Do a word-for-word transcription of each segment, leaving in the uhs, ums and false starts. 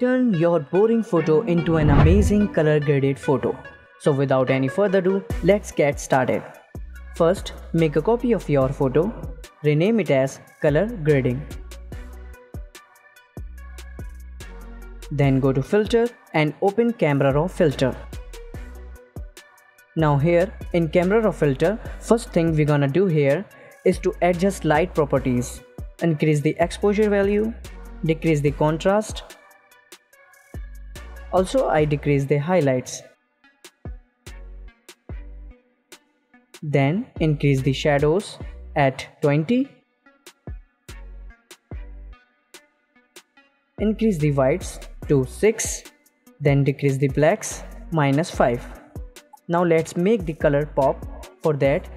Turn your boring photo into an amazing color graded photo. So without any further ado, let's get started. First, make a copy of your photo. Rename it as color grading. Then go to filter and open Camera Raw Filter. Now here in Camera Raw Filter, first thing we're gonna do here is to adjust light properties. Increase the exposure value, decrease the contrast. Also, I decrease the highlights. Then increase the shadows at twenty. Increase the whites to six. Then decrease the blacks minus five. Now let's make the color pop. For that,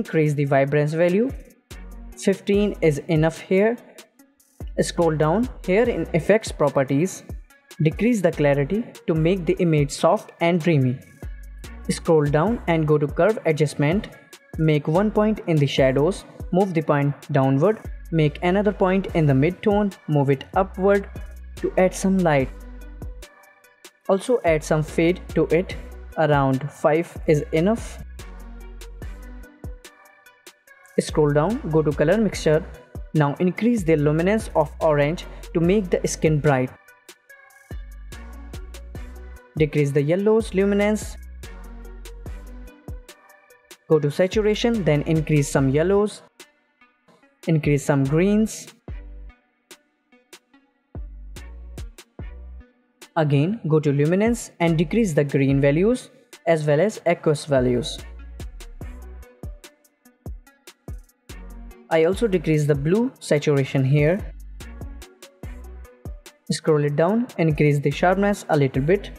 increase the vibrance value. fifteen is enough here. Scroll down here in effects properties. Decrease the clarity to make the image soft and dreamy. Scroll down and go to curve adjustment. Make one point in the shadows, move the point downward. Make another point in the mid-tone, move it upward to add some light. Also add some fade to it. Around five is enough. Scroll down, go to color mixture. Now increase the luminance of orange to make the skin bright. Decrease the yellow's luminance. Go to saturation, then increase some yellows, increase some greens. Again, go to luminance and decrease the green values as well as aqueous values. I also decrease the blue saturation here. Scroll it down, increase the sharpness a little bit.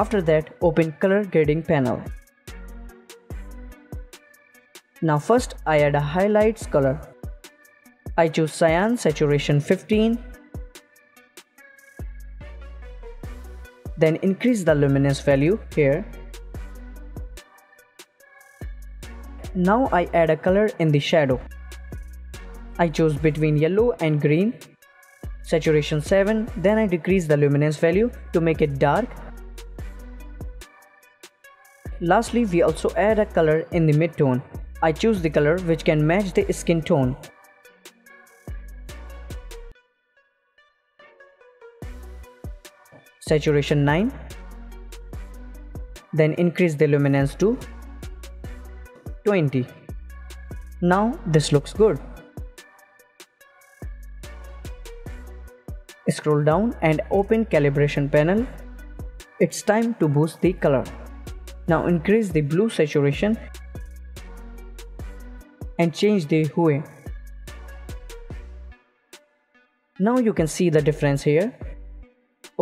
After that, open color grading panel. Now first I add a highlights color. I choose cyan, saturation fifteen. Then increase the luminance value here. Now I add a color in the shadow. I choose between yellow and green. Saturation seven. Then I decrease the luminance value to make it dark. Lastly, we also add a color in the mid-tone. I choose the color which can match the skin tone. Saturation nine. Then increase the luminance to twenty. Now this looks good. Scroll down and open calibration panel. It's time to boost the color. Now increase the blue saturation and change the hue. Now you can see the difference here.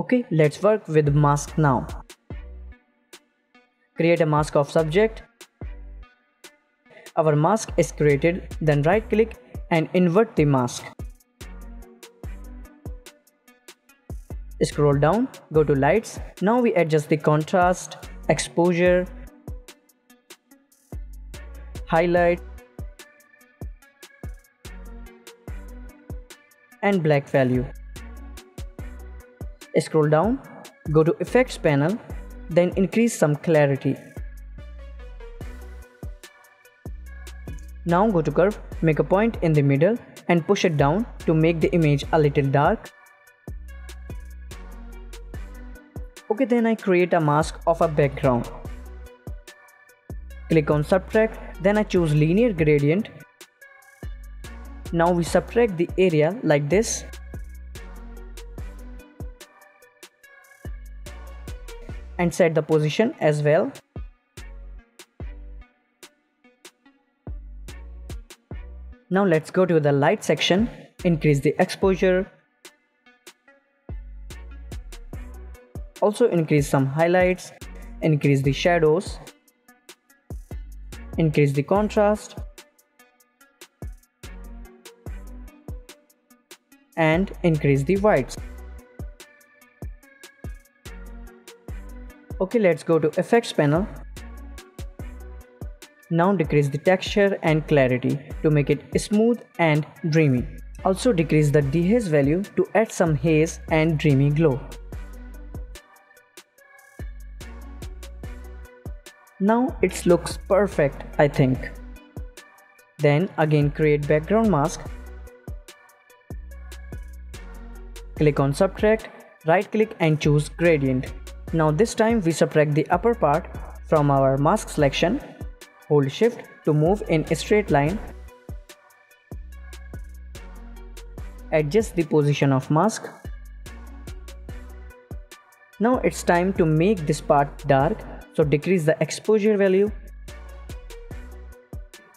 Okay, let's work with mask now. Create a mask of subject. Our mask is created, then right click and invert the mask. Scroll down, go to lights. Now we adjust the contrast, exposure, highlight, and black value. Scroll down, go to effects panel, then increase some clarity. Now go to curve, make a point in the middle and push it down to make the image a little dark. Okay, then I create a mask of a background. Click on subtract, then I choose linear gradient. Now we subtract the area like this. And set the position as well. Now let's go to the light section, increase the exposure. Also increase some highlights, increase the shadows, increase the contrast, and increase the whites. Okay, let's go to effects panel. Now decrease the texture and clarity to make it smooth and dreamy. Also decrease the dehaze value to add some haze and dreamy glow. Now it looks perfect, I think. Then again create background mask. Click on subtract, right click and choose gradient. Now this time we subtract the upper part from our mask selection. Hold shift to move in a straight line. Adjust the position of mask. Now it's time to make this part dark, so decrease the exposure value,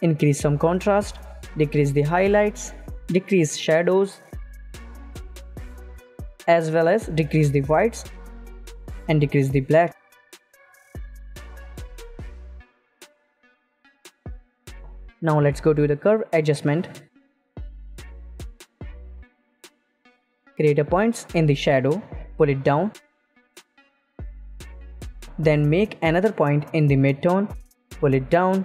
increase some contrast, decrease the highlights, decrease shadows, as well as decrease the whites and decrease the black. Now let's go to the curve adjustment. Create a point in the shadow, pull it down. Then make another point in the mid-tone, pull it down.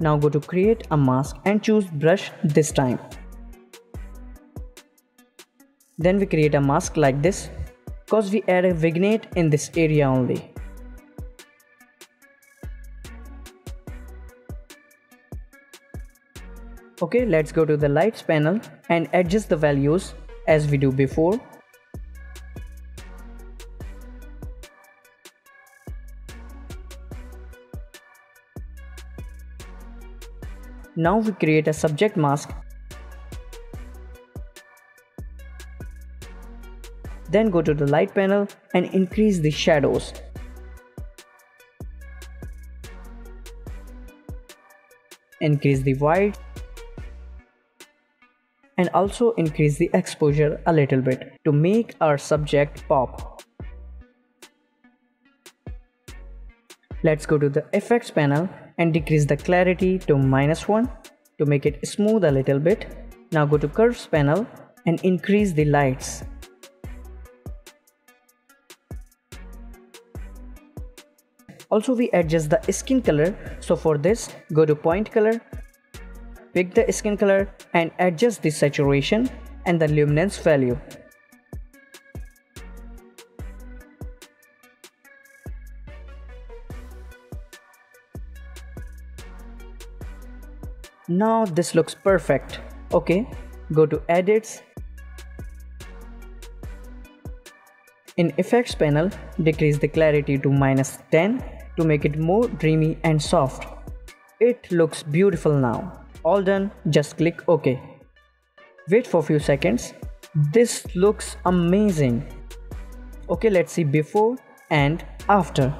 Now go to create a mask and choose brush this time. Then we create a mask like this, cause we add a vignette in this area only. Okay, let's go to the lights panel and adjust the values as we do before. Now we create a subject mask. Then go to the light panel and increase the shadows. Increase the white. And also increase the exposure a little bit to make our subject pop. Let's go to the effects panel and decrease the clarity to minus one to make it smooth a little bit. Now go to curves panel and increase the lights. Also we adjust the skin color, so for this go to point color, pick the skin color and adjust the saturation and the luminance value. Now this looks perfect. Okay, go to edits. In effects panel, decrease the clarity to minus ten. To make it more dreamy and soft. It looks beautiful now. All done, just click OK. Wait for a few seconds. This looks amazing. Okay, let's see before and after.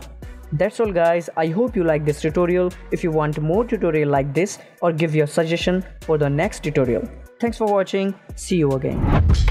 That's all guys, I hope you like this tutorial. If you want more tutorial like this or give your suggestion for the next tutorial. Thanks for watching, see you again.